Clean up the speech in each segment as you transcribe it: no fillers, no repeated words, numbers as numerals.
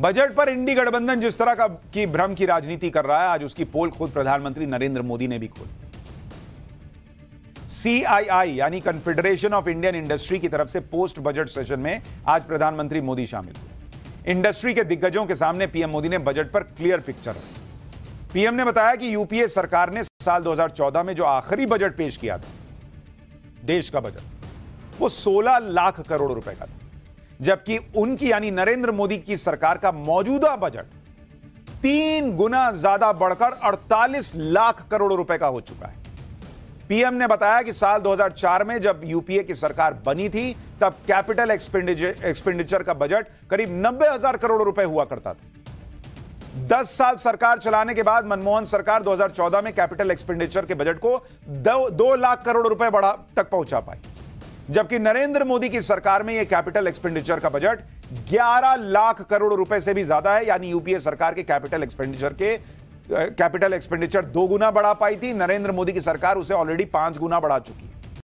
Budget पर इंडी गठबंधन जिस तरह का की भ्रम की राजनीति कर रहा है, आज उसकी पोल खुद प्रधानमंत्री नरेंद्र मोदी ने भी खोली। सीआईआई यानी कॉन्फेडरेशन ऑफ इंडियन इंडस्ट्री की तरफ से पोस्ट बजट सेशन में आज प्रधानमंत्री मोदी शामिल हुए। इंडस्ट्री के दिग्गजों के सामने पीएम मोदी ने बजट पर क्लियर पिक्चर रखी। पीएम ने बताया कि यूपीए सरकार ने साल 2014 में जो आखिरी बजट पेश किया था, देश का बजट, वो 16 लाख करोड़ रुपए का था, जबकि उनकी यानी नरेंद्र मोदी की सरकार का मौजूदा बजट 3 गुना ज्यादा बढ़कर 48 लाख करोड़ रुपए का हो चुका है। पीएम ने बताया कि साल 2004 में जब यूपीए की सरकार बनी थी, तब कैपिटल एक्सपेंडिचर का बजट करीब 90,000 करोड़ रुपए हुआ करता था। 10 साल सरकार चलाने के बाद मनमोहन सरकार 2014 में कैपिटल एक्सपेंडिचर के बजट को 2 लाख करोड़ रुपए तक पहुंचा पाई, जबकि नरेंद्र मोदी की सरकार में यह कैपिटल एक्सपेंडिचर का बजट 11 लाख करोड़ रुपए से भी ज्यादा है। यानी यूपीए सरकार के कैपिटल एक्सपेंडिचर 2 गुना बढ़ा पाई थी, नरेंद्र मोदी की सरकार उसे ऑलरेडी 5 गुना बढ़ा चुकी है।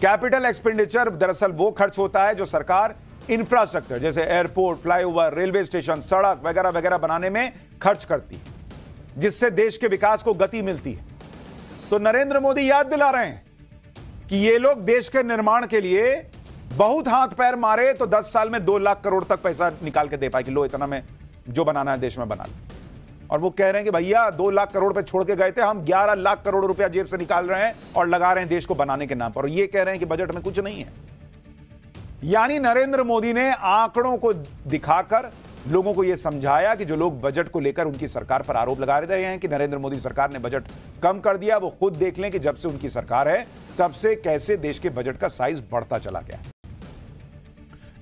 कैपिटल एक्सपेंडिचर दरअसल वो खर्च होता है जो सरकार इंफ्रास्ट्रक्चर जैसे एयरपोर्ट, फ्लाईओवर, रेलवे स्टेशन, सड़क वगैरह वगैरह बनाने में खर्च करती है, जिससे देश के विकास को गति मिलती है। तो नरेंद्र मोदी याद दिला रहे हैं कि ये लोग देश के निर्माण के लिए बहुत हाथ पैर मारे तो 10 साल में 2 लाख करोड़ तक पैसा निकाल के दे पाए कि लो इतना में जो बनाना है देश में बना ले। और वो कह रहे हैं कि भैया 2 लाख करोड़ पे छोड़ के गए थे, हम 11 लाख करोड़ रुपया जेब से निकाल रहे हैं और लगा रहे हैं देश को बनाने के नाम पर, और ये कह रहे हैं कि बजट में कुछ नहीं है। यानी नरेंद्र मोदी ने आंकड़ों को दिखाकर लोगों को यह समझाया कि जो लोग बजट को लेकर उनकी सरकार पर आरोप लगा रहे हैं कि नरेंद्र मोदी सरकार ने बजट कम कर दिया, वो खुद देख लें कि जब से उनकी सरकार है तब से कैसे देश के बजट का साइज बढ़ता चला गया।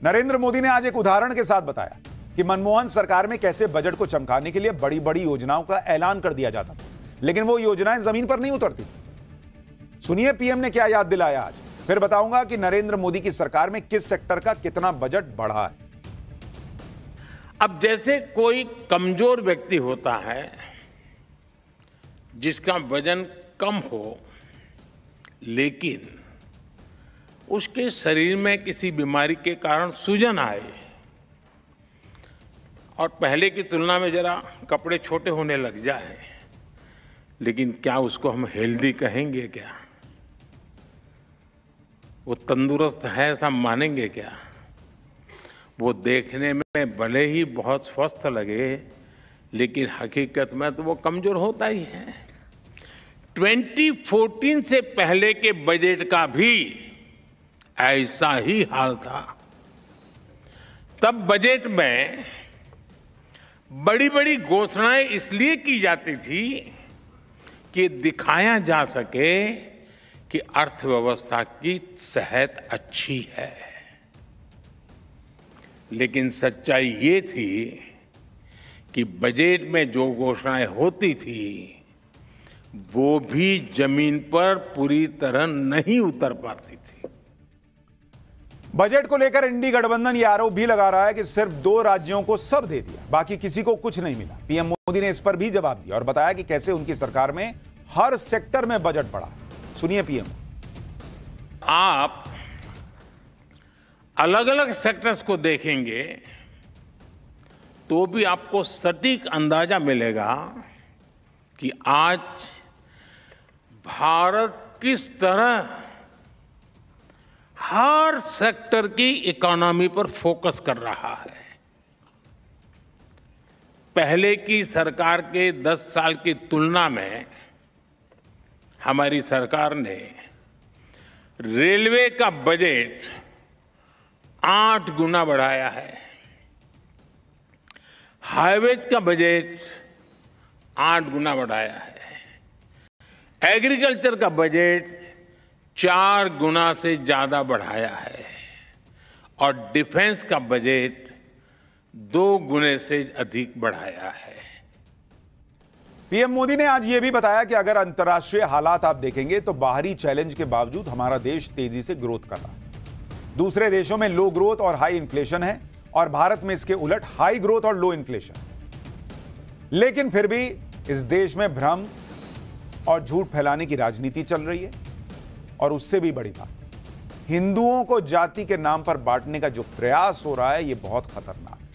नरेंद्र मोदी ने आज एक उदाहरण के साथ बताया कि मनमोहन सरकार में कैसे बजट को चमकाने के लिए बड़ी बड़ी योजनाओं का ऐलान कर दिया जाता था, लेकिन वो योजनाएं जमीन पर नहीं उतरती। सुनिए पीएम ने क्या याद दिलाया आज, फिर बताऊंगा कि नरेंद्र मोदी की सरकार में किस सेक्टर का कितना बजट बढ़ा है। अब जैसे कोई कमजोर व्यक्ति होता है जिसका वजन कम हो, लेकिन उसके शरीर में किसी बीमारी के कारण सूजन आए और पहले की तुलना में जरा कपड़े छोटे होने लग जाए, लेकिन क्या उसको हम हेल्दी कहेंगे? क्या वो तंदुरुस्त है ऐसा मानेंगे? क्या वो देखने में भले ही बहुत स्वस्थ लगे, लेकिन हकीकत में तो वो कमजोर होता ही है। 2014 से पहले के बजट का भी ऐसा ही हाल था। तब बजट में बड़ी बड़ी घोषणाएं इसलिए की जाती थी कि दिखाया जा सके कि अर्थव्यवस्था की सेहत अच्छी है, लेकिन सच्चाई ये थी कि बजट में जो घोषणाएं होती थी वो भी जमीन पर पूरी तरह नहीं उतर पाती थी। बजट को लेकर इंडी गठबंधन ये आरोप भी लगा रहा है कि सिर्फ 2 राज्यों को सब दे दिया, बाकी किसी को कुछ नहीं मिला। पीएम मोदी ने इस पर भी जवाब दिया और बताया कि कैसे उनकी सरकार में हर सेक्टर में बजट बढ़ा। सुनिए पीएम। आप अलग अलग सेक्टर्स को देखेंगे तो भी आपको सटीक अंदाजा मिलेगा कि आज भारत किस तरह हर सेक्टर की इकोनॉमी पर फोकस कर रहा है। पहले की सरकार के 10 साल की तुलना में हमारी सरकार ने रेलवे का बजट 8 गुना बढ़ाया है, हाईवेज का बजट 8 गुना बढ़ाया है, एग्रीकल्चर का बजट 4 गुना से ज्यादा बढ़ाया है और डिफेंस का बजट 2 गुने से अधिक बढ़ाया है। पीएम मोदी ने आज ये भी बताया कि अगर अंतर्राष्ट्रीय हालात आप देखेंगे तो बाहरी चैलेंज के बावजूद हमारा देश तेजी से ग्रोथ कर रहा है। दूसरे देशों में लो ग्रोथ और हाई इन्फ्लेशन है और भारत में इसके उलट हाई ग्रोथ और लो इन्फ्लेशन। लेकिन फिर भी इस देश में भ्रम और झूठ फैलाने की राजनीति चल रही है। और उससे भी बड़ी बात, हिंदुओं को जाति के नाम पर बांटने का जो प्रयास हो रहा है, यह बहुत खतरनाक है।